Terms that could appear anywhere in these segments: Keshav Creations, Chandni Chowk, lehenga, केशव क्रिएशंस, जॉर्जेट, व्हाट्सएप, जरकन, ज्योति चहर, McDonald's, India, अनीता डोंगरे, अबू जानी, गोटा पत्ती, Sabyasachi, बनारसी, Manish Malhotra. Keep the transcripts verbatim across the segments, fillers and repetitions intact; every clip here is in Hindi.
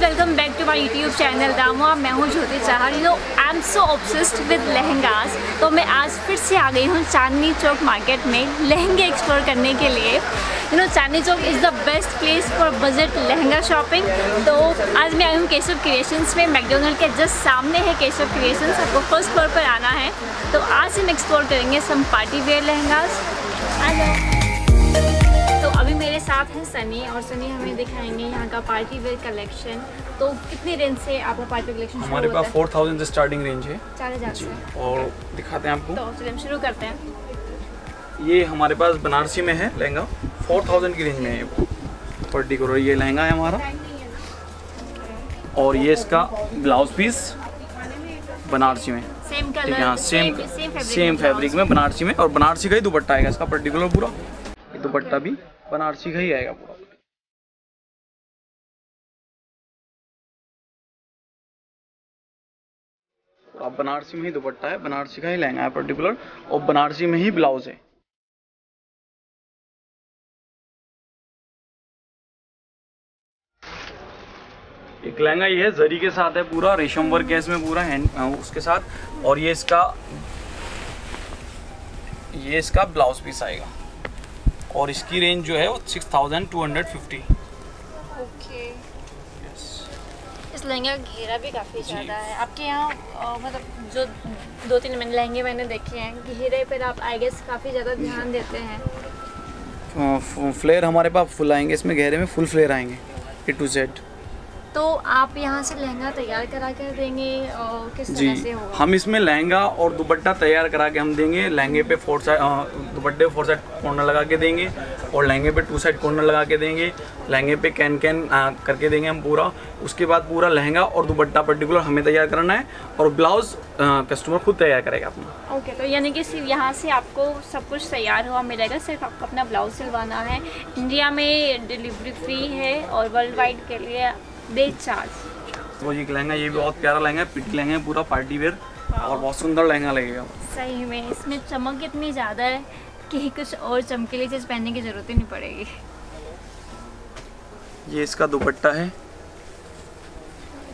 Guys welcome back to my YouTube channel दामवा। मैं हूँ ज्योति चहर। You know I am so obsessed with lehengas, तो मैं आज फिर से आ गई हूँ चांदनी चौक मार्केट में लहंगे एक्सप्लोर करने के लिए। You know Chandni Chowk is the best place for budget lehenga shopping. तो आज मैं आई हूँ केशव क्रिएशंस में, मैकडोनल्ड के जस्ट सामने है केशव क्रिएशंस। आपको फर्स्ट फ्लोर पर आना है। तो आज हम एक्सप्लोर करेंगे some party wear lehengas. Hello, अभी मेरे साथ हैं सनी, और सनी हमें दिखाएंगे यहाँ का पार्टी वेयर कलेक्शन। तो कितनी रेंज से आपका पार्टी कलेक्शन? हमारे पास फोर थाउजेंड से स्टार्टिंग रेंज है, चार हज़ार से। और दिखाते हैं आपको, तो फिर हम शुरू करते हैं। ये हमारे पास बनारसी में है लहंगा, फोर थाउजेंड की रेंज में है पर्टिकुलर। ये लहंगा है हमारा, और ये इसका ब्लाउज पीस बनारसी में, same colour same same fabric में बनारसी में, और बनारसी का ही दुपट्टा आएगा इसका पर्टिकुलर। पूरा दुपट्टा भी बनारसी का ही आएगा पूरा। पूरा बनारसी में ही दुपट्टा है, बनारसी का ही लहंगा है पर्टिकुलर, और बनारसी में ही ब्लाउज है। एक लहंगा ये है जरी के साथ है, पूरा रेशम वर्क है इसमें पूरा हैंड उसके साथ। और ये इसका ये इसका ब्लाउज पीस आएगा, और इसकी रेंज जो है वो six thousand two hundred fifty. Okay, yes. इस लहंगे का घेरा भी काफ़ी ज़्यादा है आपके यहाँ। मतलब जो दो तीन मैंने लहंगे मैंने देखे हैं, घेरे पर आप आई गेस काफ़ी ज़्यादा ध्यान देते हैं। फ्लेयर हमारे पास फुल आएंगे इसमें, घेरे में फुल फ्लेयर आएंगे ए टू जेड। तो आप यहाँ से लहंगा तैयार करा कर देंगे और किस तरह से होगा? हम इसमें लहंगा और दुपट्टा तैयार करा के हम देंगे। लहंगे पे फोर साइड दुपट्टे फोर साइड कॉर्नर लगा के देंगे, और लहंगे पे टू साइड कॉर्नर लगा के देंगे। लहंगे पे कैन कैन करके देंगे हम पूरा। उसके बाद पूरा लहंगा और दुपट्टा पर्टिकुलर हमें तैयार करना है, और ब्लाउज कस्टमर खुद तैयार करेगा अपना। ओके, तो यानी कि सिर्फ यहाँ से आपको सब कुछ तैयार हुआ मिलेगा, सिर्फ आपको अपना ब्लाउज सिलवाना है। इंडिया में डिलीवरी फ्री है, और वर्ल्ड वाइड के लिए बेच चार्ज। वो ये लहंगा, ये भी बहुत प्यारा लहंगा है, पिट लहंगा है पूरा पार्टी वेयर, और बहुत सुंदर लहंगा लगेगा सही में। इसमें चमक इतनी ज़्यादा है कि कुछ और चमकीली चीज़ पहनने की ज़रूरत ही नहीं पड़ेगी। ये इसका दुपट्टा है,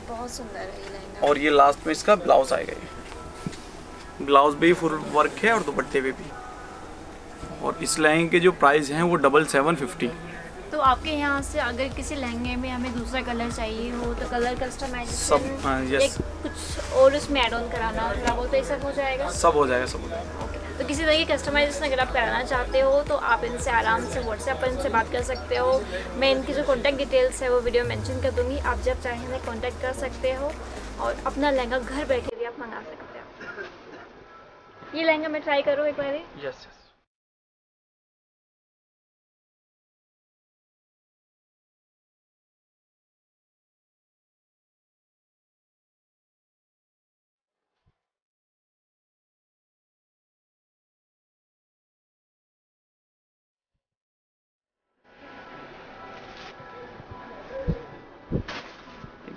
बहुत सुंदर है ये लहंगा, और ये लास्ट में इसका ब्लाउज आएगा। ब्लाउज भी फुल वर्क है और दुपट्टे पे भी। और इस लहंगे के जो प्राइस हैं वो डबल सेवन फिफ्टी। तो आपके यहाँ से अगर किसी लहंगे में हमें दूसरा कलर चाहिए हो तो कलर कस्टमाइजेशन, एक कुछ और उसमें ऐड ऑन कराना होगा, वो तो ये सब हो जाएगा। सब हो जाएगा सब हो जाएगा ओके। तो किसी तरह की कस्टमाइजेशन अगर आप कराना चाहते हो तो आप इनसे आराम से व्हाट्सएप पर इनसे बात कर सकते हो। मैं इनकी जो कॉन्टैक्ट डिटेल्स है वो वीडियो मेंशन कर दूँगी, आप जब चाहें मैं कॉन्टैक्ट कर सकते हो, और अपना लहंगा घर बैठे भी आप मंगा सकते हो। ये लहंगा मैं ट्राई करूँ एक बार? यस।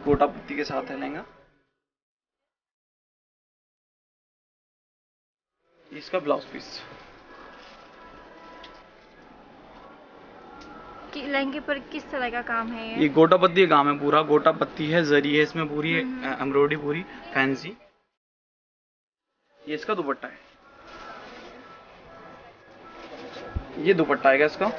गोटा पत्ती के साथ है लहंगा, इसका ब्लाउज पीस। कि लहंगे पर किस तरह का काम है? ये गोटा पत्ती का काम है पूरा, गोटा पत्ती है, जरी है इसमें पूरी, एम्ब्रॉयडरी पूरी फैंसी। ये इसका दुपट्टा है, ये दुपट्टा आएगा इसका।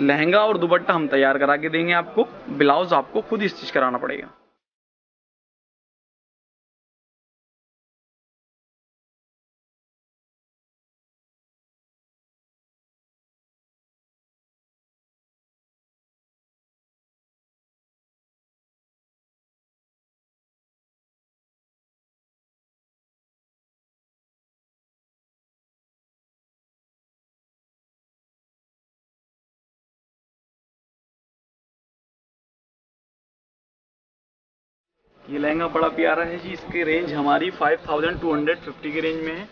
लहंगा और दुपट्टा हम तैयार करा के देंगे आपको, ब्लाउज आपको खुद ही स्टिच कराना पड़ेगा। ये लहंगा बड़ा प्यारा है जी, इसकी रेंज हमारी five thousand two hundred fifty की रेंज में है,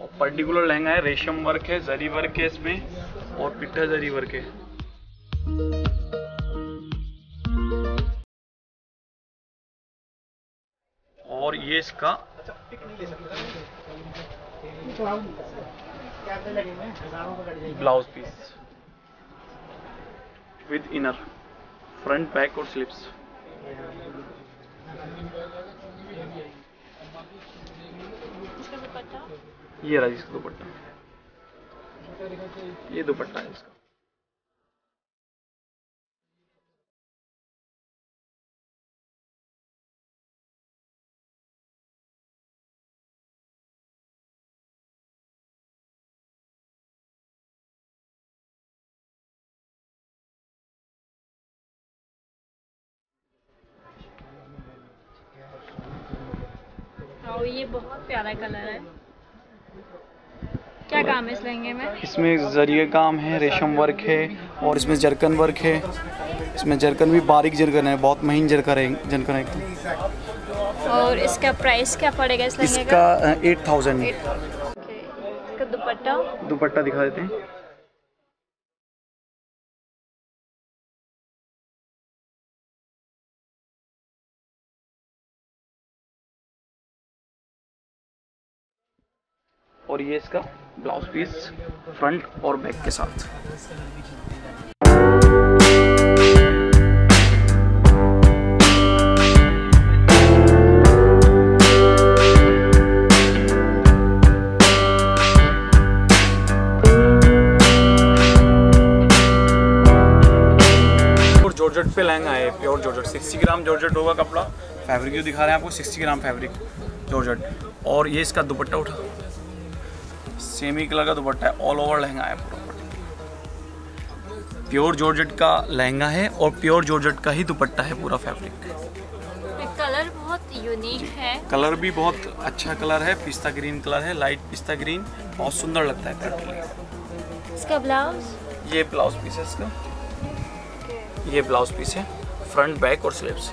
और पर्टिकुलर लहंगा है, रेशम वर्क है, जरी वर्क है इसमें, और पिट्ठा जरी वर्क है। और ये इसका blouse piece, with inner, front backward slips. ये रहा इसका दुपट्टा, ये दुपट्टा है इसका। और ये बहुत प्यारा कलर है। क्या काम है इस लहंगे में? इसमें जरिए काम है, रेशम वर्क है और इसमें जरकन वर्क है। इसमें जरकन भी बारीक जरकन है, बहुत महीन जरकन है जरकन है। और इसका प्राइस क्या पड़ेगा इस लहंगे का? इसका एट थाउजेंड। इसका दुपट्टा दुपट्टा दिखा देते हैं। और ये इसका ब्लाउज पीस फ्रंट और बैक के साथ। और जॉर्जेट पे लहंगा है, प्योर जॉर्जेट। साठ ग्राम जॉर्जेट होगा कपड़ा। फैब्रिक जो दिखा रहे हैं आपको साठ ग्राम फैब्रिक जॉर्जेट। और ये इसका दुपट्टा उठा, सेमी कलर का दुपट्टा है, ऑल ओवर लहंगा है पूरा। प्योर जॉर्जेट का लहंगा है और प्योर जॉर्जेट का ही दुपट्टा है पूरा फैब्रिक। कलर बहुत यूनिक है, कलर भी बहुत अच्छा कलर है, पिस्ता ग्रीन कलर है, लाइट पिस्ता ग्रीन, बहुत सुंदर लगता है। इसका ब्लाउज, ये ब्लाउज पीस है इसका, ये ब्लाउज पीस है फ्रंट बैक और स्लीव्स।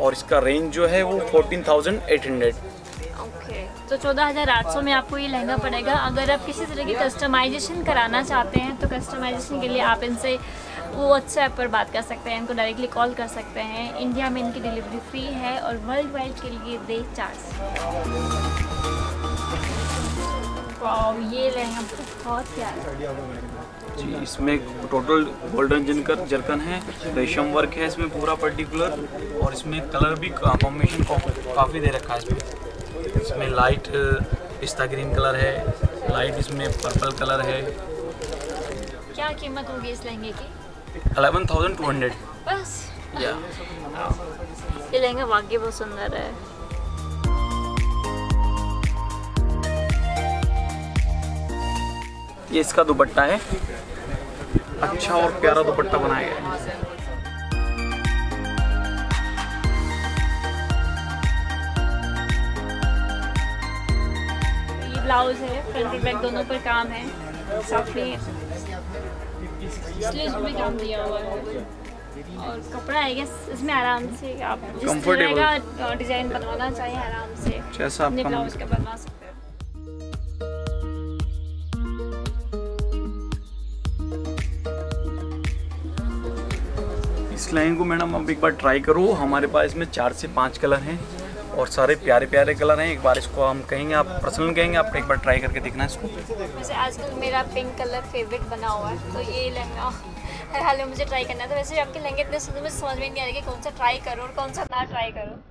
और इसका रेंज जो है वो fourteen thousand eight hundred. Okay, तो चौदह हज़ार आठ सौ में आपको ये लहंगा पड़ेगा। अगर आप किसी तरह की कस्टमाइजेशन कराना चाहते हैं तो कस्टमाइजेशन के लिए आप इनसे व्हाट्सएप पर बात कर सकते हैं, इनको डायरेक्टली कॉल कर सकते हैं। इंडिया में इनकी डिलीवरी फ्री है और वर्ल्ड वाइड के लिए दे चार्ज। वाओ, ये लहंगा बहुत प्यारा जी। इसमें टोटल गोल्डन जिनकर जरकन है, रेशम वर्क है इसमें पूरा पर्टिकुलर। और इसमें कलर भी कॉम्बिनेशन काफ़ी दे रखा है इसमें। इसमें लाइट पिस्ता ग्रीन कलर है, लाइट इसमें पर्पल कलर है। क्या कीमत होगी इस लहंगे की? Eleven thousand two hundred. बस या ये लहंगा वाकई बहुत सुंदर है। ये इसका दुपट्टा है, अच्छा और प्यारा दुपट्टा बनाया गया है। ब्लाउज है, फ्रंट और बैक दोनों पर काम है। स्लीव्स में काम दिया हुआ है और कपड़ा है इसमें आराम से आप जिस तरह का डिजाइन बनवाना चाहिए आराम से अपने ब्लाउज का बनवा सकते हैं। इस लहंगे को मैडम आप एक बार ट्राई करो। हमारे पास इसमें चार से पांच कलर हैं और सारे प्यारे प्यारे कलर हैं। एक बार इसको हम कहेंगे, आप पर्सनल कहेंगे, आप एक बार ट्राई करके देखना इसको। वैसे आजकल मेरा पिंक कलर फेवरेट बना हुआ है, तो ये लहंगा हर हाल में मुझे ट्राई करना था। वैसे आपके लहंगे इतने सुंदर, मुझे समझ में नहीं आ रही कि कौन सा ट्राई करो और कौन सा ना ट्राई करो।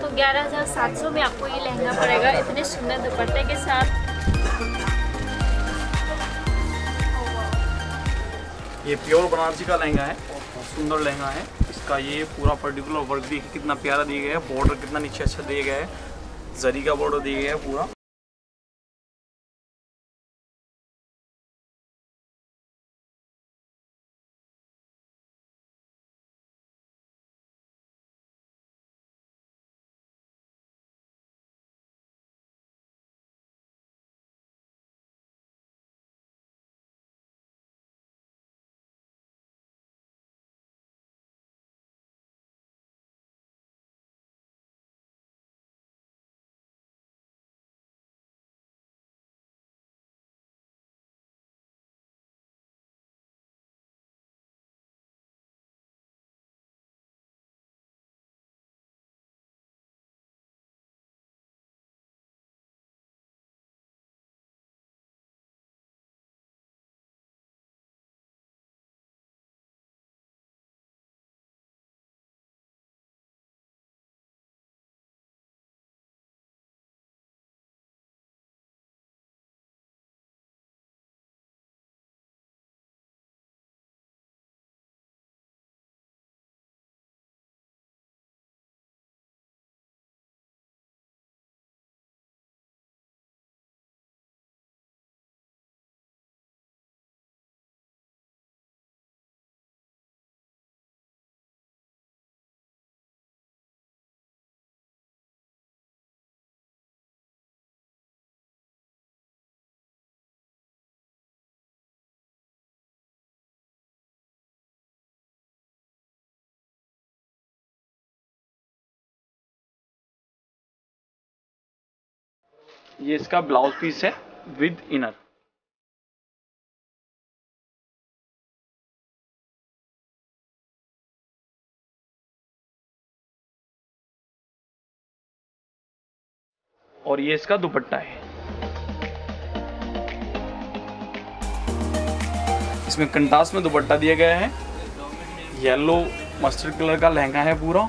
तो ग्यारह हज़ार सात सौ में आपको ये लहंगा पड़ेगा, इतने सुंदर दुपट्टे के साथ। ये प्योर बनारसी का लहंगा है, बहुत सुंदर लहंगा है। इसका ये पूरा पर्टिकुलर वर्क देखिए कितना प्यारा दिया गया है, बॉर्डर कितना नीचे अच्छा दिया गया है, जरी का बॉर्डर दिया गया है पूरा। ये इसका ब्लाउज पीस है विद इनर। और ये इसका दुपट्टा है। इसमें कंट्रास्ट में दुपट्टा दिया गया है। येलो मस्टर्ड कलर का लहंगा है पूरा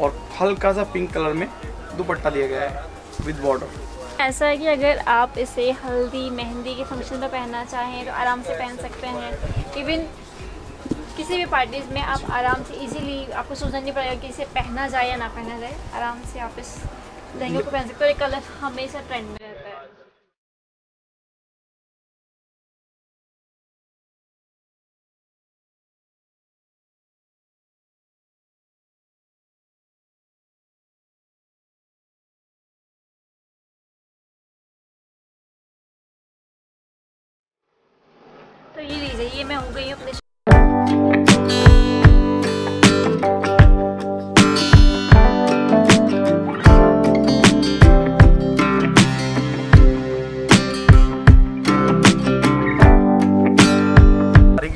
और हल्का सा पिंक कलर में दुपट्टा दिया गया है विद बॉर्डर। ऐसा है कि अगर आप इसे हल्दी मेहंदी के फंक्शन पर पहनना चाहें तो आराम से पहन सकते हैं। इवन किसी भी पार्टीज में आप आराम से इजीली, आपको सोचना नहीं पड़ेगा कि इसे पहना जाए या ना पहना जाए, आराम से आप इस लहंगे को पहन सकते हो। ये कलर हमेशा ट्रेंड में रहता है। तो ये लीजिए, ये मैं हो गई हूँ अपने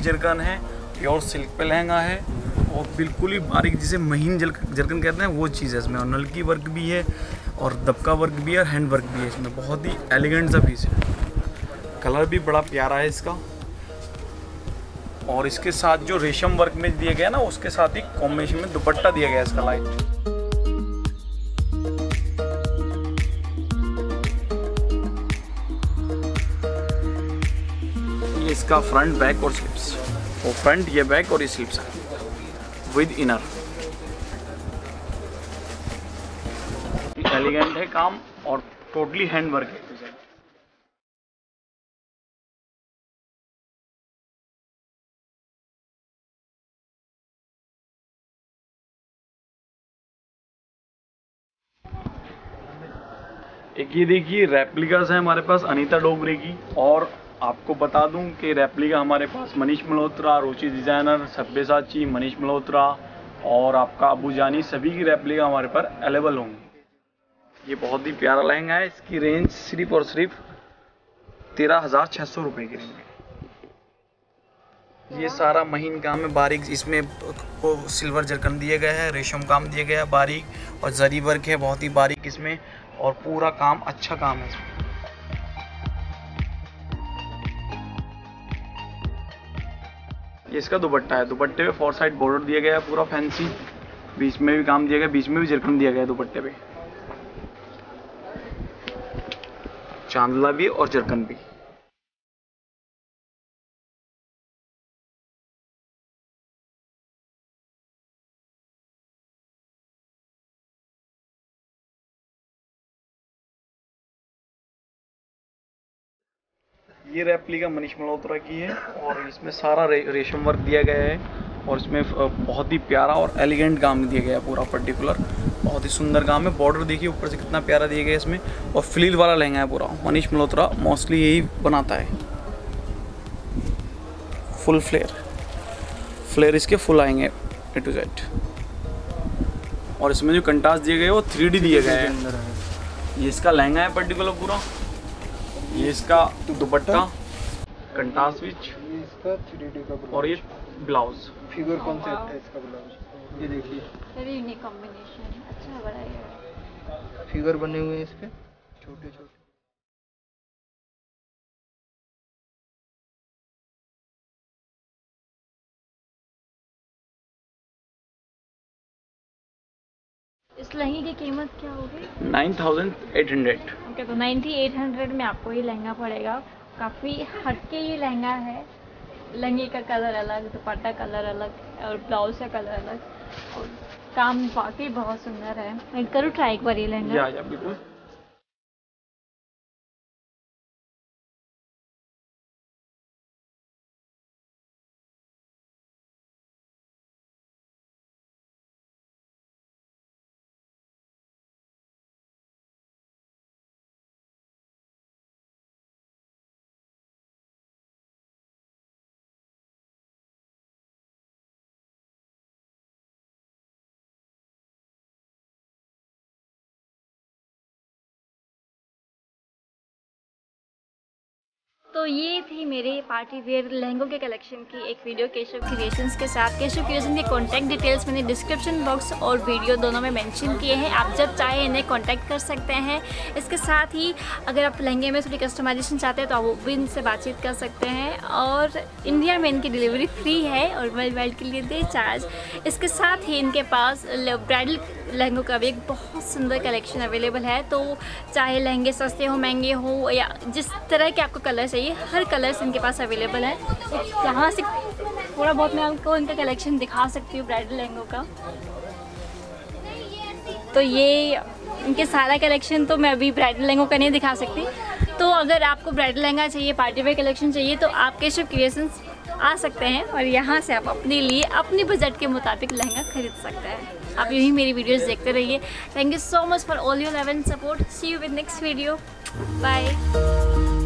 जर्कन है, प्योर सिल्क पे लहंगा है और बिल्कुल ही बारीक जिसे महीन जर्कन कहते हैं वो चीज़ है इसमें। और नलकी वर्क भी है और दबका वर्क भी है और हैंड वर्क भी है इसमें। बहुत ही एलिगेंट सा पीस है। कलर भी बड़ा प्यारा है इसका और इसके साथ जो रेशम वर्क में दिया गया ना उसके साथ ही कॉम्बिनेशन में दुपट्टा दिया गया इसका लाइट। इसका फ्रंट बैक और स्लिप्स, और फ्रंट ये बैक और ये स्लिप्स विद इनर। एलिगेंट है काम और टोटली हैंड वर्क है। एक ये देखिए रेप्लिकास है हमारे पास अनीता डोंगरे की। और आपको बता दूं कि रेप्लिका हमारे पास मनीष मल्होत्रा, रुचि डिज़ाइनर, सब्यसाची, मनीष मल्होत्रा और आपका अबू जानी, सभी की रेप्लिका हमारे पर अवेलेबल होंगी। ये बहुत ही प्यारा लहंगा है। इसकी रेंज सिर्फ और सिर्फ तेरह हज़ार छः सौ रुपये की रेंज है। ये सारा महीन काम है बारीक। इसमें को सिल्वर जरकन दिया गया है, रेशम काम दिया गया है बारीक और जरी वर्क है बहुत ही बारीक इसमें। और पूरा काम अच्छा काम है इसमें। ये इसका दुपट्टा है। दुपट्टे पे फोर साइड बॉर्डर दिया गया है पूरा फैंसी, बीच में भी काम दिया गया, बीच में भी जरकन दिया गया है दुपट्टे पे, चांदला भी और जरकन भी। ये रेप्लिका मनीष मल्होत्रा की है और इसमें सारा रे, रेशम वर्क दिया गया है और इसमें बहुत ही प्यारा और एलिगेंट काम दिया गया है पूरा पर्टिकुलर। बहुत ही सुंदर काम है। बॉर्डर देखिए ऊपर से कितना प्यारा दिया गया है इसमें। और फ्लील वाला लहंगा है पूरा। मनीष मल्होत्रा मोस्टली यही बनाता है। फुल फ्लेयर फ्लेयर इसके फुल आएंगे ए टू जेड। और इसमें जो कंट्रास्ट दिए गए वो थ्री डी दिए गए हैं। ये इसका लहंगा है पर्टिकुलर पूरा। ये इसका दुपट्टा कंट्रास्ट विच, ये इसका थ्री डी का और ये ब्लाउज फिगर कॉन्सेप्ट है इसका। ब्लाउज ये देखिए वेरी यूनिक कॉम्बिनेशन, अच्छा बड़ा है। फिगर बने हुए हैं इस पे छोटे छोटे। इस लहंगे की कीमत क्या होगी? Nine thousand eight hundred. Okay, तो नाइन थाउजेंड एट हंड्रेड में आपको ये लहंगा पड़ेगा। काफ़ी हटके ये लहंगा है। लहंगे का कलर अलग, दुपट्टा कलर अलग और ब्लाउज का कलर अलग और काम वाकई बहुत सुंदर है। मैं करूँ ट्राई एक बार ये लहंगा? या, या, बिल्कुल। तो ये थी मेरे पार्टी वेयर लहंगों के कलेक्शन की एक वीडियो केशव क्रिएशंस के साथ। केशव क्रिएशन के कॉन्टैक्ट डिटेल्स मैंने डिस्क्रिप्शन बॉक्स और वीडियो दोनों में मेंशन किए हैं, आप जब चाहे इन्हें कॉन्टैक्ट कर सकते हैं। इसके साथ ही अगर आप लहंगे में थोड़ी कस्टमाइजेशन चाहते हैं तो आप वो भी इनसे बातचीत कर सकते हैं। और इंडिया में इनकी डिलीवरी फ्री है और वर्ल्ड वाइड के लिए दे चार्ज। इसके साथ ही इनके पास ब्राइडल लहंगों का भी एक बहुत सुंदर कलेक्शन अवेलेबल है, तो चाहे लहंगे सस्ते हो, महंगे हो, या जिस तरह के आपको कलर चाहिए, हर कलर्स इनके पास अवेलेबल है। यहाँ से थोड़ा बहुत मैं आपको इनका कलेक्शन दिखा सकती हूँ ब्राइडल लहंगों का। तो ये इनके सारा कलेक्शन तो मैं अभी ब्राइडल लहंगों का नहीं दिखा सकती। तो अगर आपको ब्राइडल लहंगा चाहिए, पार्टी वेयर कलेक्शन चाहिए, तो आप केशव क्रिएशंस आ सकते हैं और यहाँ से आप अपने लिए अपने बजट के मुताबिक लहंगा खरीद सकते हैं। आप यही मेरी वीडियोस देखते रहिए। Thank you so much for all your love and support. See you with next video. Bye.